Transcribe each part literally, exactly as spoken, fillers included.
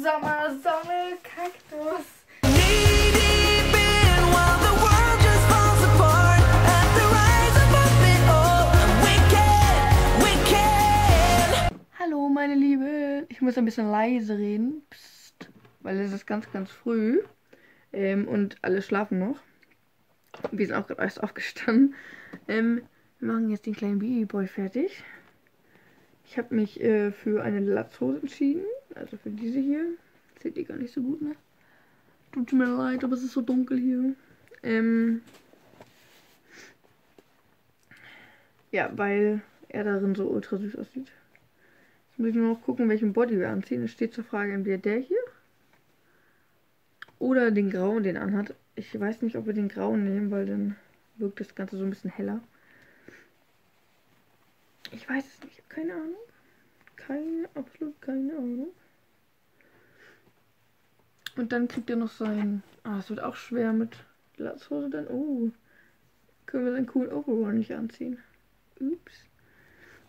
Sommer, Sonne, Kaktus. Hallo meine Liebe, ich muss ein bisschen leise reden, Psst, weil es ist ganz, ganz früh ähm, und alle schlafen noch. Wir sind auch gerade erst aufgestanden. Ähm, wir machen jetzt den kleinen Babyboy fertig. Ich habe mich äh, für eine Latzhose entschieden, also für diese hier. Seht ihr gar nicht so gut, ne? Tut mir leid, aber es ist so dunkel hier. Ähm, ja, weil er darin so ultra süß aussieht. Jetzt muss ich nur noch gucken, welchen Body wir anziehen. Es steht zur Frage, entweder der hier oder den grauen, den anhat. Ich weiß nicht, ob wir den grauen nehmen, weil dann wirkt das Ganze so ein bisschen heller. Ich weiß es nicht, keine Ahnung. Keine, absolut keine Ahnung. Und dann kriegt er noch sein... Ah, es wird auch schwer mit Latzhose dann. Oh, können wir seinen coolen Overall nicht anziehen. Ups.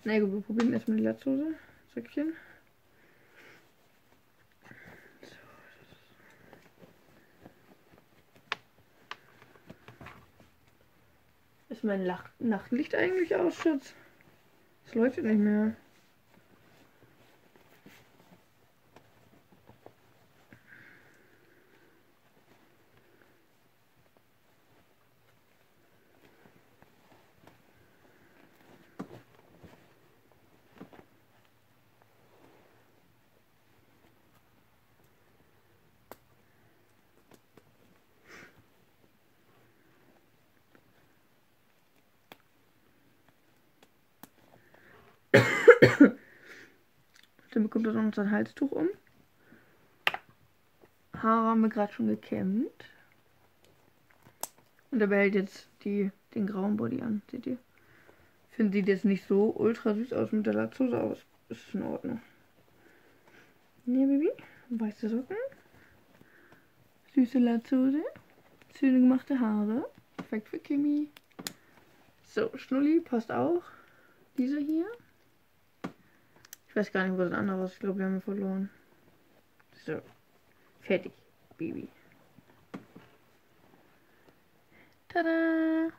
Na gut, wir probieren erstmal die Latzhose. Söckchen. Ist mein Lach Nachtlicht eigentlich aus, Schatz? Es leuchtet nicht mehr. Dann bekommt er noch unser Halstuch um. Haare haben wir gerade schon gekämmt. Und er behält jetzt die, den grauen Body an. Seht ihr? Ich finde, sieht jetzt nicht so ultra süß aus mit der Latzhose, aber es ist in Ordnung. Ne, Baby? Weiße Socken. Süße Latzhose. Schöne gemachte Haare. Perfekt für Kimmy. So, Schnulli passt auch. Dieser hier. Ich weiß gar nicht, wo das andere ist. Ich glaube, wir haben ihn verloren. So. Fertig, Baby. Tada!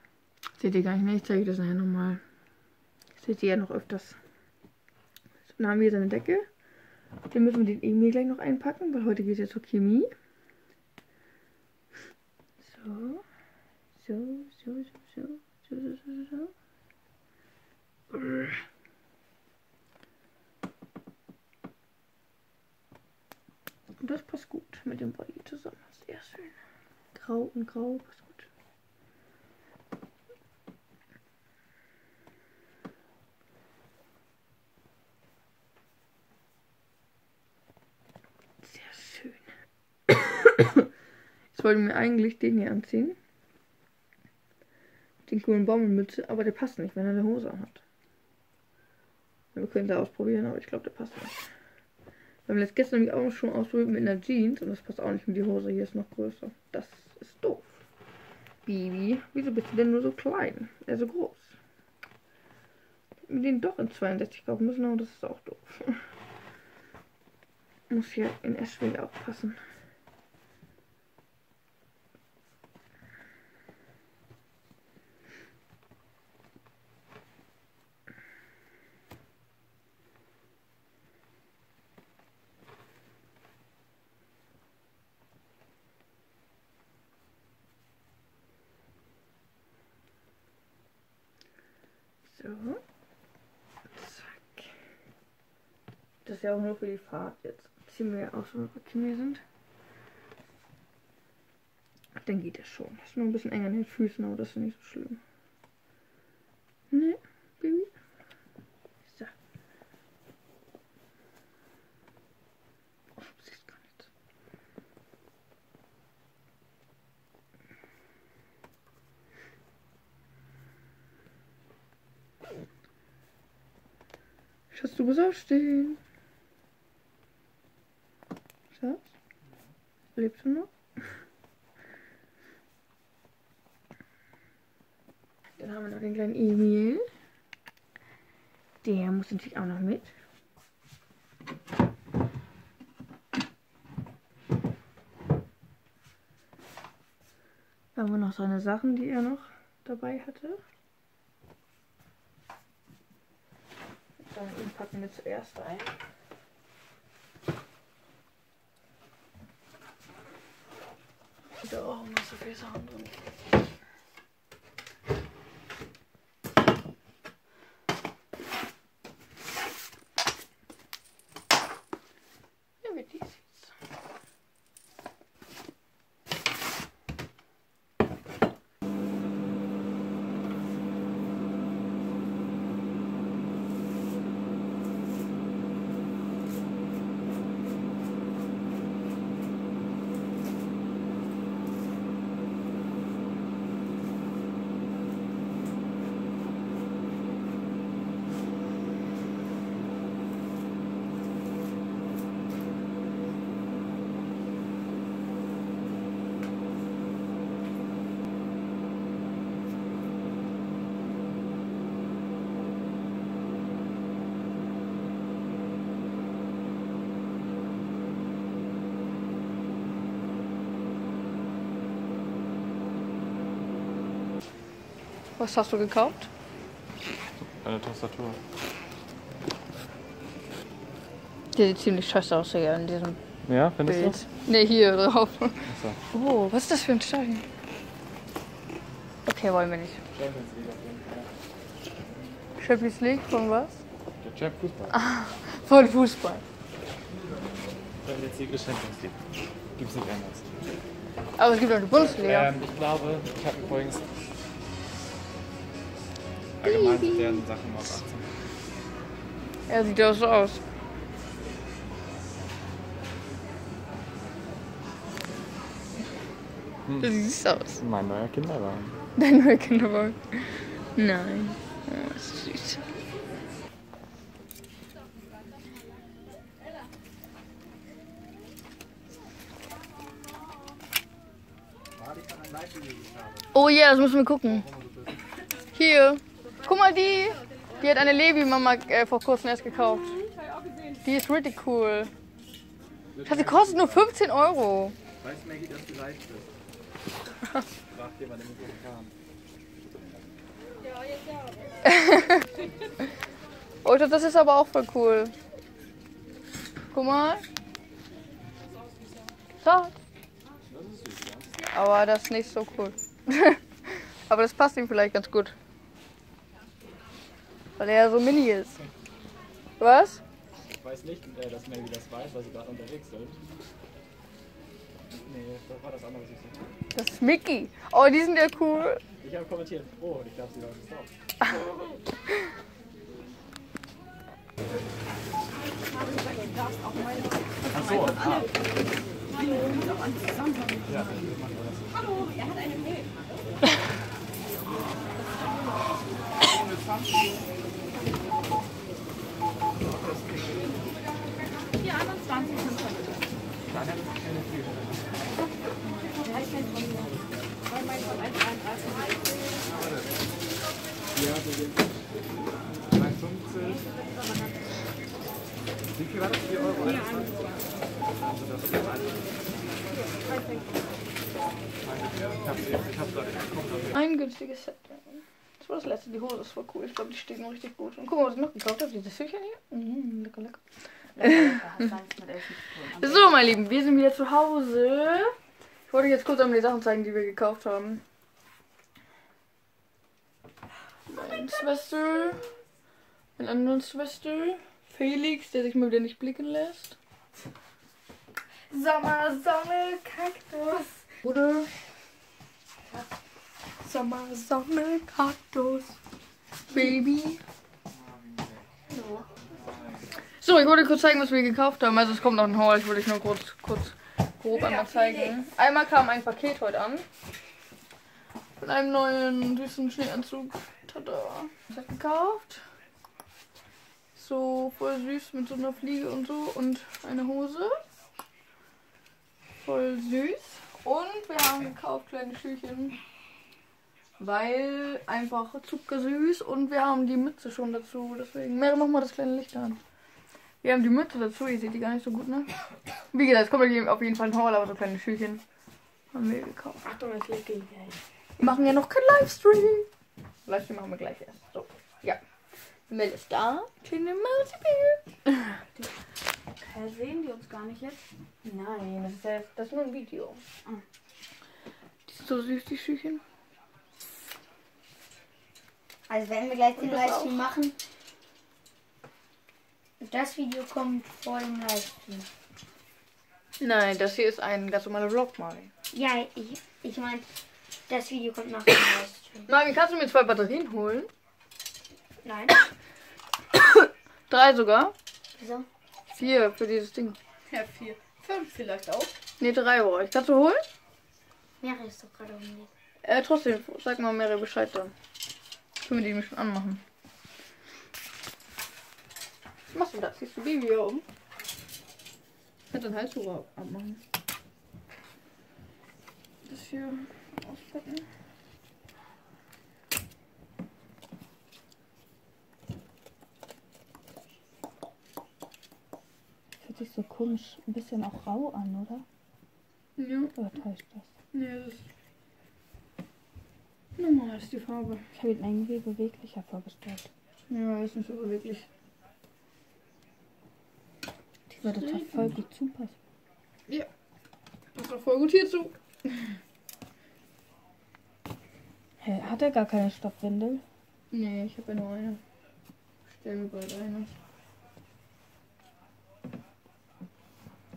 Seht ihr gar nicht mehr? Ich zeige euch das nachher nochmal. Seht ihr ja noch öfters. So, dann haben wir seine Decke. Dann müssen wir den Emil gleich noch einpacken, weil heute geht es ja zur Chemie. So. So, so, so, so, so, so, so, so. Brr. Und das passt gut mit dem Body zusammen. Sehr schön. Grau und grau passt gut. Sehr schön. Jetzt wollten wir eigentlich den hier anziehen. Den coolen Bommelmütze, aber der passt nicht, wenn er eine Hose anhat. Wir können da ausprobieren, aber ich glaube, der passt nicht. Wir haben das gestern nämlich auch schon ausprobiert mit einer Jeans und das passt auch nicht mit die Hose. Hier ist noch größer. Das ist doof. Baby, wieso bist du denn nur so klein? Er so groß. Wir den doch in zweiundsechzig kaufen müssen, aber das ist auch doof. Muss hier in Esslingen aufpassen. So. Zack. Das ist ja auch nur für die Fahrt jetzt. Ziehen wir ja auch so, wenn wir Kimmy sind. Dann geht das schon. Das ist nur ein bisschen eng an den Füßen, aber das ist nicht so schlimm. Ne, Baby? So. Oh, ich sehe es gar nicht. Schatz, du musst aufstehen. Schatz? Lebst du noch? Dann haben wir noch den kleinen Emil. Der muss natürlich auch noch mit. Irgendwo noch seine Sachen, die er noch dabei hatte. Dann packen wir zuerst ein. Da auch immer so viele Sachen drin. Was hast du gekauft? Eine Tastatur. Die sieht ziemlich scheiße aus hier in diesem. Ja, findest Bild. Du? Ne, hier drauf. So. Oh, was ist das für ein Stein? Okay, wollen wir nicht. Champions League auf jeden Fall. Champions League von was? Der Champ Fußball. Ah, von Fußball. Champions League ist Champions League. Gibt's nicht anders. Aber es gibt auch eine Bundesliga. Ähm, ich glaube, ich habe übrigens. Allgemein sind deren Sachen auf achtzehn. Er sieht auch so aus. Hm. Du siehst aus. Mein neuer Kinderwagen. Dein neuer Kinderwagen? Nein. Oh, das ist süß. Oh ja, yeah, das müssen wir gucken. Hier. Guck mal, die, die hat eine Levi-Mama äh, vor kurzem erst gekauft. Die ist richtig cool. Schatz, die kostet nur fünfzehn Euro. Weiß Maggie, dass du leicht bist. Frag dir mal den Mikrofonkram. Oh, ich glaub, das ist aber auch voll cool. Guck mal. Schatz. Aber das ist nicht so cool. Aber das passt ihm vielleicht ganz gut. Weil er ja so mini ist. Was? Ich weiß nicht, dass Mery das weiß, weil sie gerade unterwegs sind. Nee, das war das andere, was ich so. Das ist Mickey. Oh, die sind ja cool. Ich habe kommentiert. Oh, ich glaube, sie waren es auch. Ach so. Ah. Hallo, ja. Hallo, er hat eine Mail. Wie viel war das? vier Euro? Also das ist alles. Ein günstiges Set. Das war das letzte, die Hose ist voll cool. Ich glaube, die stehen richtig gut. Und guck mal, was ich noch gekauft habe, diese Fücher hier. Mm, lecker, lecker. So, meine Lieben, wir sind wieder zu Hause. Ich wollte euch jetzt kurz einmal die Sachen zeigen, die wir gekauft haben. Meine Schwester. Meine anderen Schwester. Felix, der sich mal wieder nicht blicken lässt. Sommer, Sonne, Kaktus. Oder? Ja. Sommer, Sonne, Kaktus, Baby. So, ich wollte kurz zeigen, was wir gekauft haben. Also es kommt noch ein Haul, ich wollte euch nur kurz, kurz grob einmal zeigen. Einmal kam ein Paket heute an. Mit einem neuen süßen Schneeanzug. Tada. Ich habe gekauft. So voll süß mit so einer Fliege und so und eine Hose. Voll süß. Und wir haben gekauft kleine Schüchchen. Weil einfach zuckersüß und wir haben die Mütze schon dazu. Deswegen, Mery, mach mal das kleine Licht an. Wir haben die Mütze dazu, ihr seht die gar nicht so gut, ne? Wie gesagt, es kommt auf jeden Fall ein Haul, aber so kleine Schüchchen. Haben wir gekauft. Achtung, das liegt gleich. Wir machen ja noch keinen Livestream. Livestream machen wir gleich erst. So, ja. Mel ist da. Kleine Marie. Hä, sehen die uns gar nicht jetzt? Nein, das ist, ja, das ist nur ein Video. Ah. Die ist so süß, die Schüchen. Also wenn wir gleich den Livestream machen, das Video kommt vor dem Livestream. Nein, das hier ist ein ganz normaler Vlog, Marie. Ja, ich, ich meine, das Video kommt nach dem Livestream. Marie, kannst du mir zwei Batterien holen? Nein. Drei sogar? Wieso? Vier für dieses Ding. Ja, vier. Fünf vielleicht auch. Ne, drei brauche ich. Kannst du holen? Mery ist doch gerade um. Äh, trotzdem, sag mal Mery Bescheid dann. Können wir die mich schon anmachen. Was machst du da? Ziehst du Baby hier um? Ich könnte den Halshuber abmachen. Das hier auspacken. Das fühlt sich so komisch, ein bisschen auch rau an, oder? Ja. Oder täuscht das? Nee, das ist normal ist die Farbe. Ich habe ihn irgendwie beweglicher vorgestellt. Ja, ist nicht so beweglich. Die würde doch voll gut zupassen. Ja, passt doch voll gut hierzu. Hä, hat er gar keine Stoffwindel? Nee, ich habe ja nur eine. Stell mir bald eine.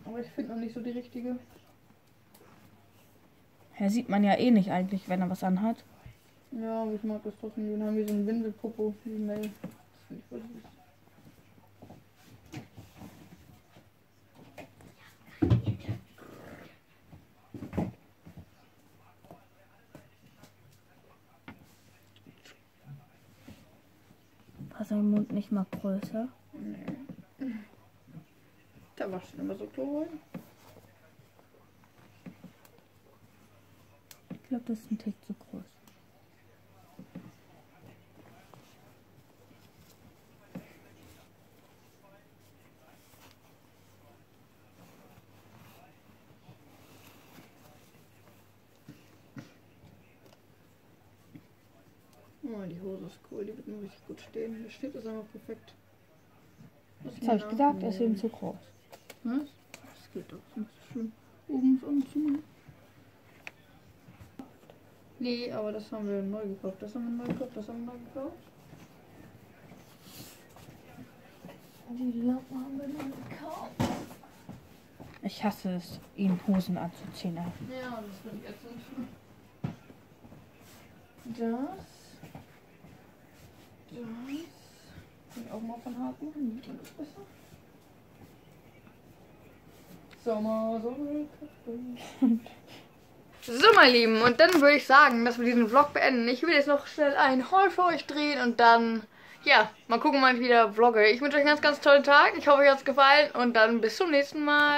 Aber ich finde noch nicht so die richtige. Hä, sieht man ja eh nicht eigentlich, wenn er was anhat. Ja, aber ich mag das trotzdem. Dann haben wir so einen Windelpopo wie Mel. Das finde ich voll süß. War sein Mund nicht mal größer? Nee. Da war schon immer so klein. Ich glaube, das ist ein Tick zu groß. Oh, die Hose ist cool, die wird mir richtig gut stehen. Der Schnitt ist einfach perfekt. Das habe ich gesagt, er ist eben zu groß. Was? Das geht doch, das ist nicht so schlimm. Oben und zu machen. Nee, aber das haben wir neu gekauft. Das haben wir neu gekauft, das haben wir neu gekauft. Die Lampe haben wir neu gekauft. Ich hasse es, ihm Hosen anzuziehen. Ja, das finde ich ätzend. Das. Das. Kann ich auch mal von hart machen. Das ist besser. Sommer, Sommer, Kaffee. So, meine Lieben, und dann würde ich sagen, dass wir diesen Vlog beenden. Ich will jetzt noch schnell einen Haul für euch drehen und dann, ja, mal gucken, wann ich wieder vlogge. Ich wünsche euch einen ganz, ganz tollen Tag. Ich hoffe, euch hat es gefallen und dann bis zum nächsten Mal.